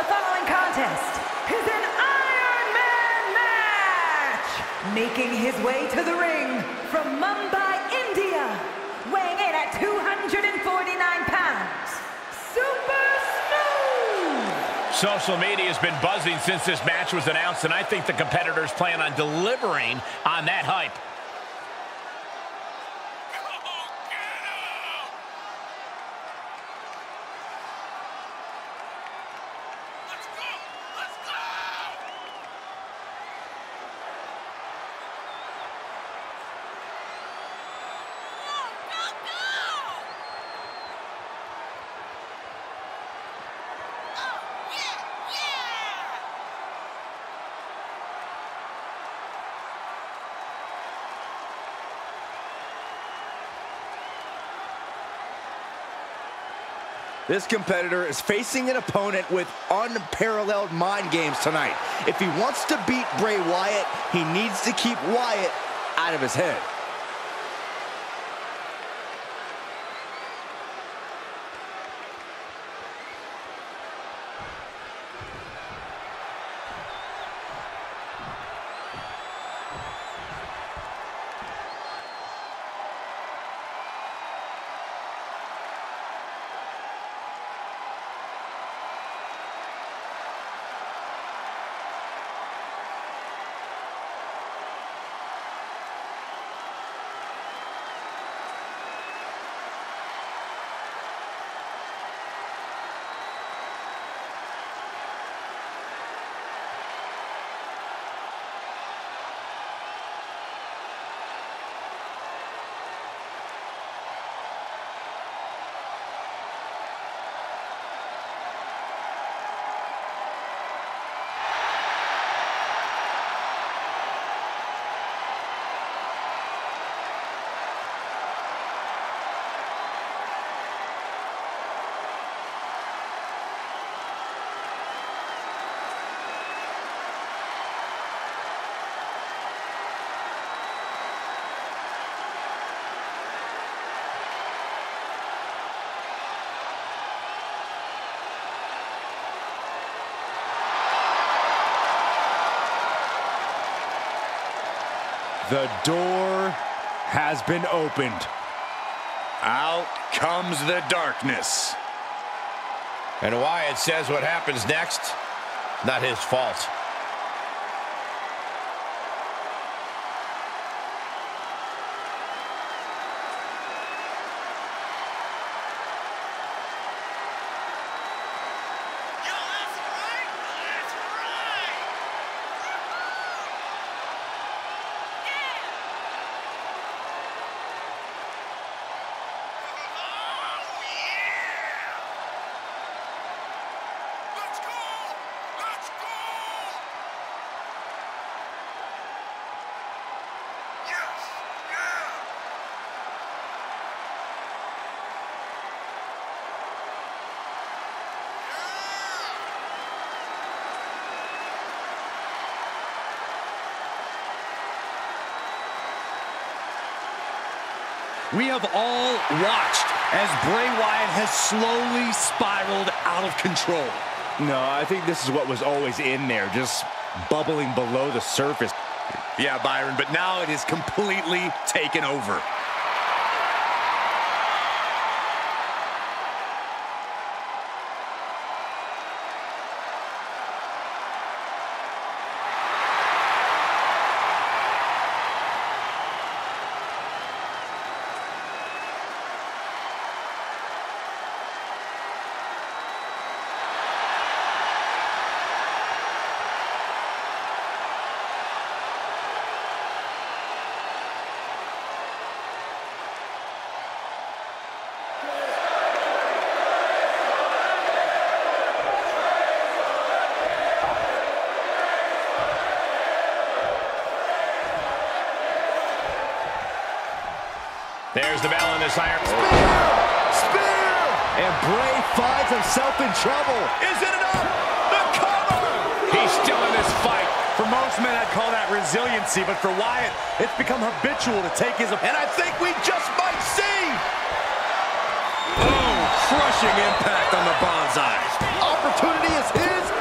The following contest is an Iron Man match! Making his way to the ring from Mumbai, India, weighing in at 249 pounds, Super Smooth! Social media has been buzzing since this match was announced, and I think the competitors plan on delivering on that hype. This competitor is facing an opponent with unparalleled mind games tonight. If he wants to beat Bray Wyatt, he needs to keep Wyatt out of his head. The door has been opened. Out comes the darkness. And Wyatt says what happens next, not his fault. We have all watched as Bray Wyatt has slowly spiraled out of control. No, I think this is what was always in there, just bubbling below the surface. Yeah, Byron, but now it is completely taken over. There's the bell on this iron. Spear! Spear! And Bray finds himself in trouble. Is it enough? The cover! He's still in this fight. For most men, I'd call that resiliency, but for Wyatt, it's become habitual to take his... And I think we just might see! Boom! Crushing impact on the Bonsai. Opportunity is his!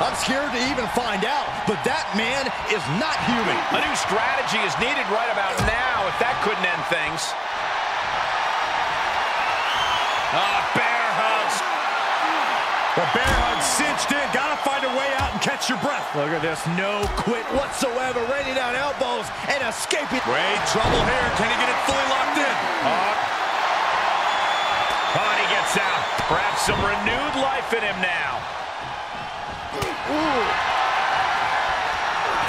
I'm scared to even find out, but that man is not human. A new strategy is needed right about now if that couldn't end things. Bear hugs. The bear hug cinched in. Gotta find a way out and catch your breath. Look at this. No quit whatsoever. Raining down elbows and escaping. Great trouble here. Can he get it fully locked in? And he gets out. Perhaps some renewed life in him now. Ooh.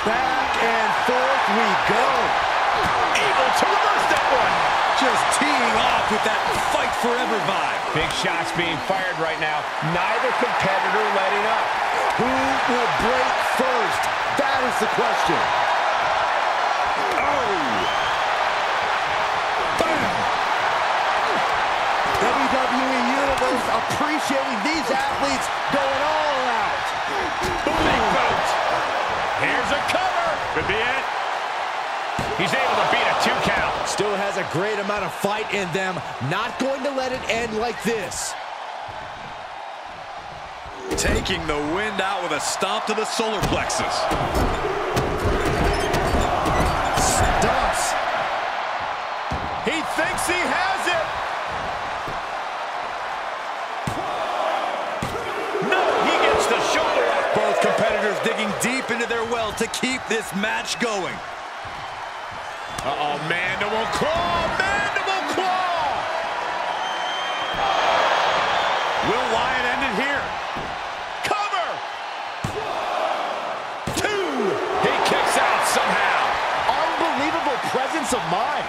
Back and forth we go. Able to reverse that one. Just teeing off with that fight forever vibe. Big shots being fired right now. Neither competitor letting up. Who will break first? That is the question. Oh. Boom. WWE Universe appreciating these athletes going all out. Big boot. Here's a cover. Could be it. He's able to beat a 2 count. Still has a great amount of fight in them. Not going to let it end like this. Taking the wind out with a stomp to the solar plexus. Stomps. He thinks he has it. Competitors digging deep into their well to keep this match going. Uh-oh, Mandible Claw! Mandible Claw! Will Wyatt end it here? Cover! 2! He kicks out somehow. Unbelievable presence of mind.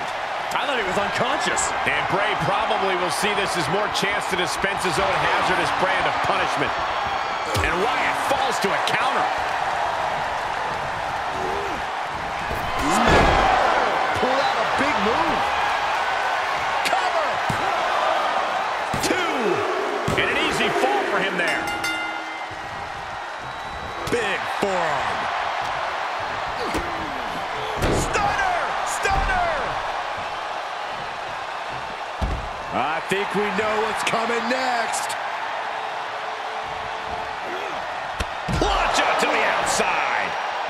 I thought he was unconscious. And Bray probably will see this as more chance to dispense his own hazardous brand of punishment. And Wyatt falls to a counter. Pulled out a big move. Cover. 2. And an easy fall for him there. Big forearm. Stunner. Stunner. I think we know what's coming next.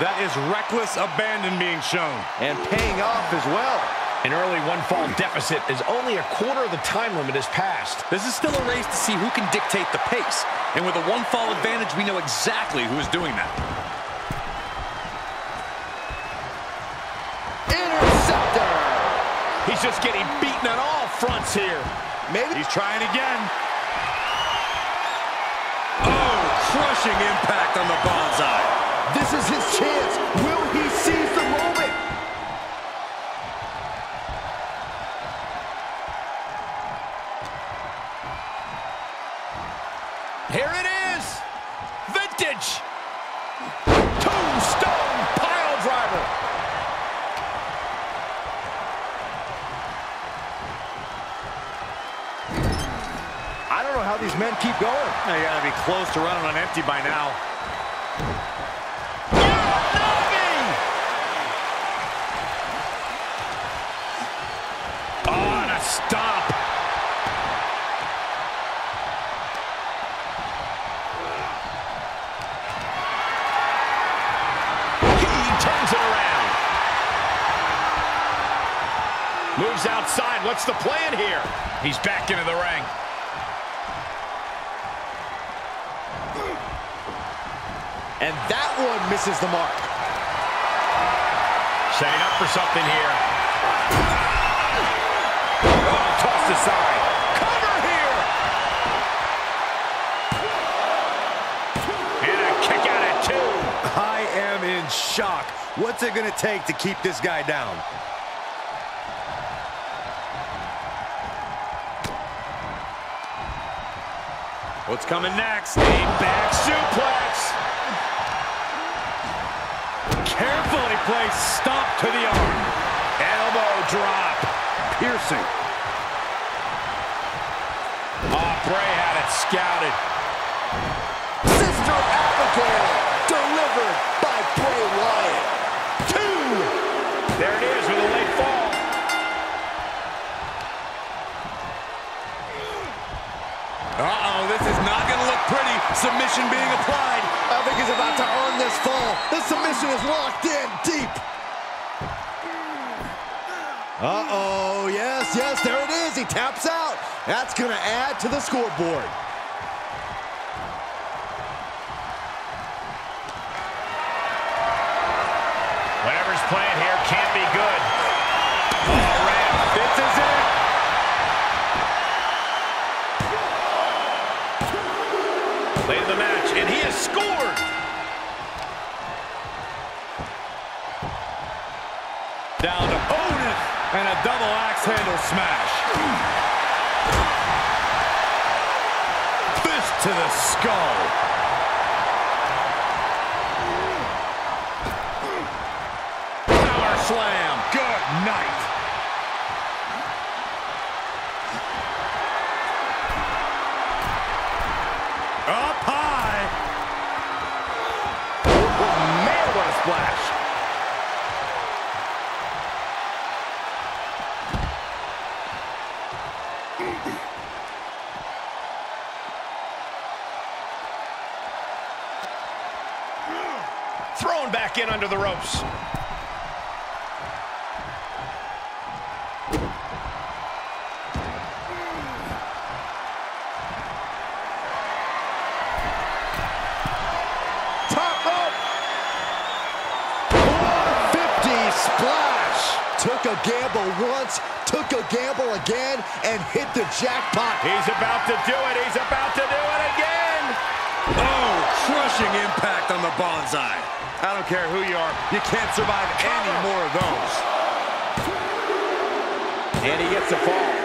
That is reckless abandon being shown. And paying off as well. An early one-fall deficit is only a quarter of the time limit has passed. This is still a race to see who can dictate the pace. And with a one-fall advantage, we know exactly who is doing that. Interceptor! He's just getting beaten on all fronts here. Maybe he's trying again. Oh, crushing impact on the bonsai. This is his chance. Will he seize the moment? Here it is. Vintage. Tombstone pile driver. I don't know how these men keep going. They gotta be close to running on empty by now. Stop. He turns it around. Moves outside. What's the plan here? He's back into the ring. And that one misses the mark. Setting up for something here. Tossed aside. Cover here. And a kick out at 2. I am in shock. What's it going to take to keep this guy down? What's coming next? A back suplex. Carefully placed stomp to the arm. Elbow drop. Piercing. Bray had it scouted. Sister Abigail delivered by Bray Wyatt. 2. There it is with a late fall. Uh-oh, this is not going to look pretty. Submission being applied. I think he's about to earn this fall. This submission is locked in deep. Uh-oh, yes, yes, there it is. He taps out. That's going to add to the scoreboard. Whatever's playing here can't be good. All right, this is it. Late in the match, and he has scored. Down to Otis, and a double axe handle smash. Fist to the skull. Slam. Good night. Up high. Oh, man, what a splash. Thrown back in under the ropes. Took a gamble once, took a gamble again, and hit the jackpot. He's about to do it. He's about to do it again. Oh, crushing impact on the bonsai. I don't care who you are. You can't survive any more of those. And he gets a fall.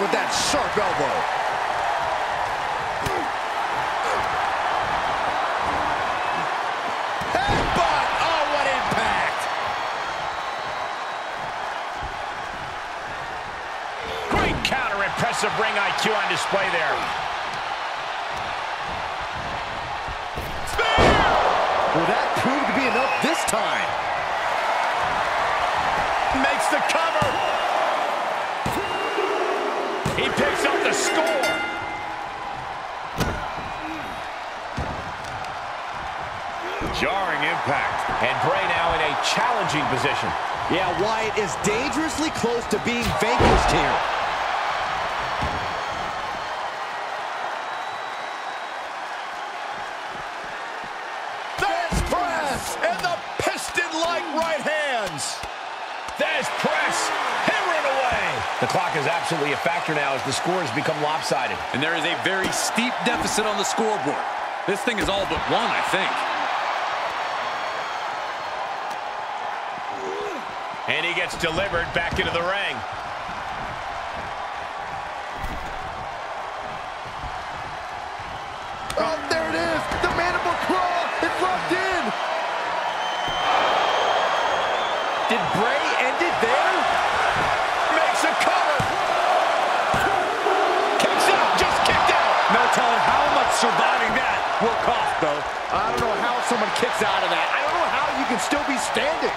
With that sharp elbow. Headbutt! Oh, what impact! Great counter, impressive ring IQ on display there. Spear! Well, that proved to be enough this time. Makes the cover. He picks up the score. Jarring impact. And Bray now in a challenging position. Yeah, Wyatt is dangerously close to being vanquished here. This press and the piston-like right hands. This press. The clock is absolutely a factor now as the score has become lopsided. And there is a very steep deficit on the scoreboard. This thing is all but won, I think. And he gets delivered back into the ring. Oh, there it is. The Mandible Claw. It's locked in. Did Bray end it there? Surviving that will cost, though. I don't know how someone kicks out of that. I don't know how you can still be standing.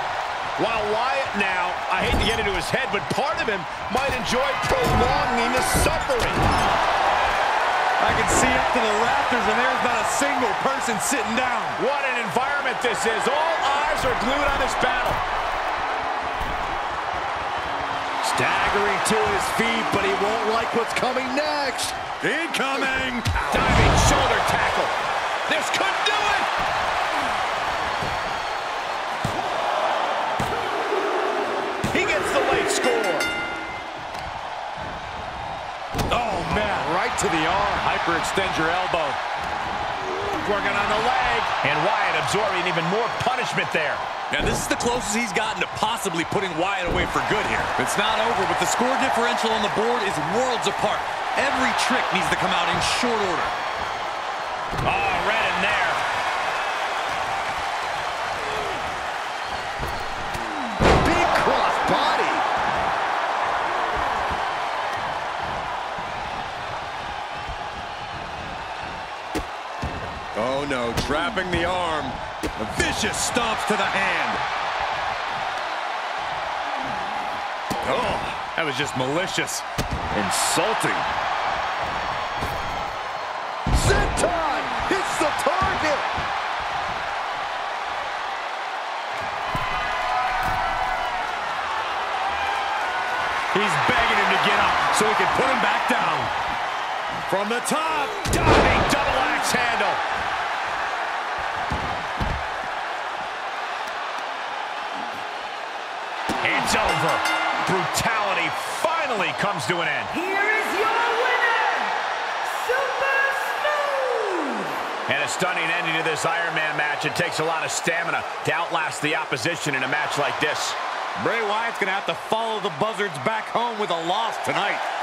While Wyatt now, I hate to get into his head, but part of him might enjoy prolonging the suffering. I can see up to the rafters, and there's not a single person sitting down. What an environment this is. All eyes are glued on this battle. Staggering to his feet, but he won't like what's coming next. Incoming! Diving shoulder tackle. This could do it! He gets the late score. Oh, man, right to the arm. Hyperextend your elbow. Working on the leg. And Wyatt absorbing even more punishment there. Now, this is the closest he's gotten to possibly putting Wyatt away for good here. It's not over, but the score differential on the board is worlds apart. Every trick needs to come out in short order. Oh, right in there. Big cross body. Oh, no. Trapping the arm. A vicious stomp to the hand. Oh, that was just malicious. Insulting. Senton hits the target. He's begging him to get up so he can put him back down. From the top, diving double axe handle. It's over. Brutality finally comes to an end. Here is your winner, Super Smooth. And a stunning ending to this Iron Man match. It takes a lot of stamina to outlast the opposition in a match like this. Bray Wyatt's going to have to follow the buzzards back home with a loss tonight.